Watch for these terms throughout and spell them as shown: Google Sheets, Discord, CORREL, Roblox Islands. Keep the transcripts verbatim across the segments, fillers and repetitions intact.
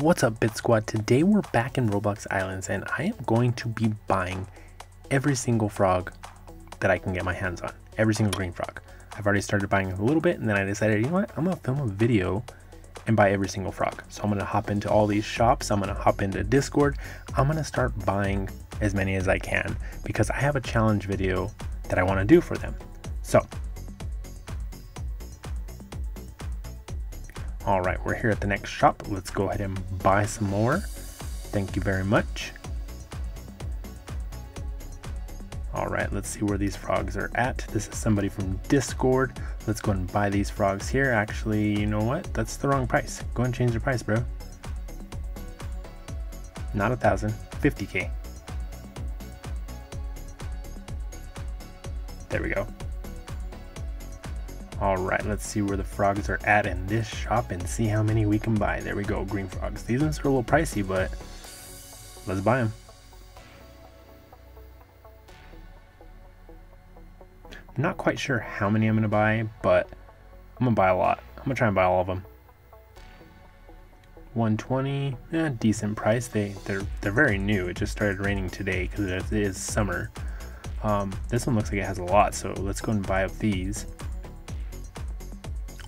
What's up, Bit Squad? Today we're back in Roblox Islands and I am going to be buying every single frog that I can get my hands on. Every single green frog. I've already started buying a little bit and then I decided, you know what, I'm gonna film a video and buy every single frog. So I'm gonna hop into all these shops, I'm gonna hop into Discord, I'm gonna start buying as many as I can because I have a challenge video that I wanna do for them. So, all right, we're here at the next shop. Let's go ahead and buy some more. Thank you very much. All right, let's see where these frogs are at. This is somebody from Discord. Let's go and buy these frogs here. Actually, you know what? That's the wrong price. Go and change the price, bro. Not a thousand, fifty K. There we go. All right, let's see where the frogs are at in this shop and see how many we can buy. There we go, green frogs. These ones are a little pricey, but let's buy them. I'm not quite sure how many I'm gonna buy, but I'm gonna buy a lot. I'm gonna try and buy all of them. one twenty, eh, decent price. They, they're, they're very new. It just started raining today because it is summer. Um, this one looks like it has a lot, so let's go and buy up these.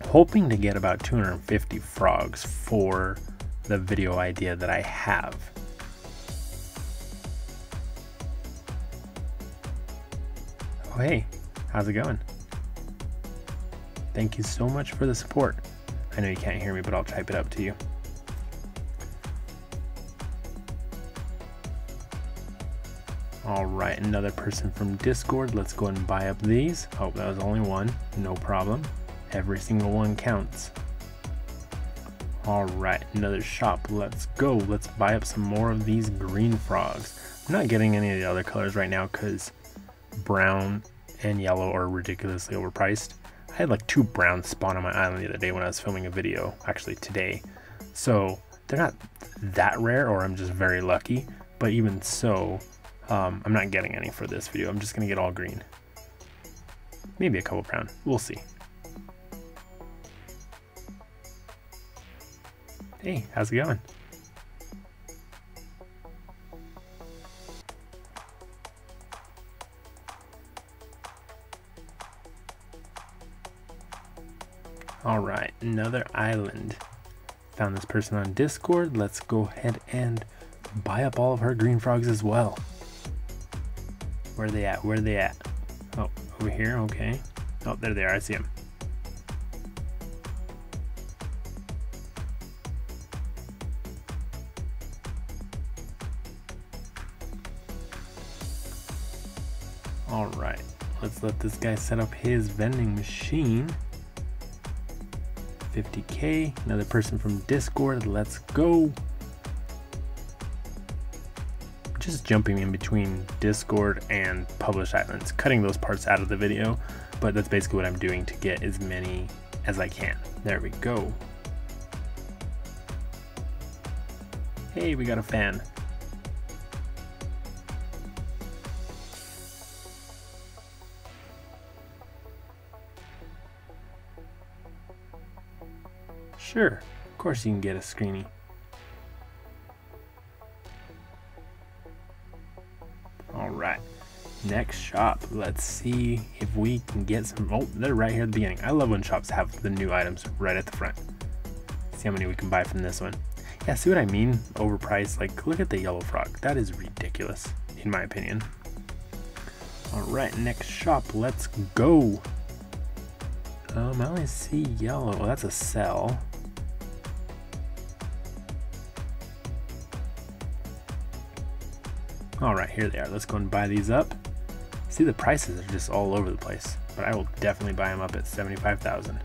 Hoping to get about two hundred fifty frogs for the video idea that I have. Oh hey, how's it going? Thank you so much for the support. I know you can't hear me, but I'll type it up to you. All right, another person from Discord. Let's go and buy up these. Oh, that was only one, no problem. Every single one counts. All right, another shop. Let's go. Let's buy up some more of these green frogs. I'm not getting any of the other colors right now because brown and yellow are ridiculously overpriced. I had like two browns spawn on my island the other day when I was filming a video, actually today. So they're not that rare, or I'm just very lucky. But even so, um, I'm not getting any for this video. I'm just gonna get all green. Maybe a couple brown, we'll see. Hey, how's it going? All right, another island. Found this person on Discord. Let's go ahead and buy up all of her green frogs as well. Where are they at? Where are they at? Oh, over here, okay. Oh, there they are, I see them. All right, let's let this guy set up his vending machine. fifty K, another person from Discord, let's go. Just jumping in between Discord and Published Islands, cutting those parts out of the video, but that's basically what I'm doing to get as many as I can. There we go. Hey, we got a fan. Sure, of course you can get a screeny. All right, next shop. Let's see if we can get some. Oh, they're right here at the beginning. I love when shops have the new items right at the front. See how many we can buy from this one. Yeah, see what I mean? Overpriced. Like, look at the yellow frog. That is ridiculous, in my opinion. All right, next shop. Let's go. Um, I only see yellow. Oh, that's a sell. All right, here they are. Let's go and buy these up. See, the prices are just all over the place, but I will definitely buy them up at seventy-five thousand.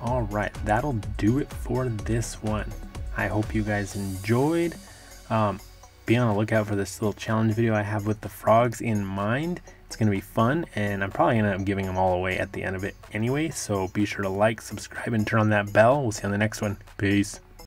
All right, that'll do it for this one. I hope you guys enjoyed. Um, be on the lookout for this little challenge video I have with the frogs in mind. It's gonna be fun, and I'm probably gonna end up giving them all away at the end of it anyway, so be sure to like, subscribe, and turn on that bell. We'll see you on the next one. Peace.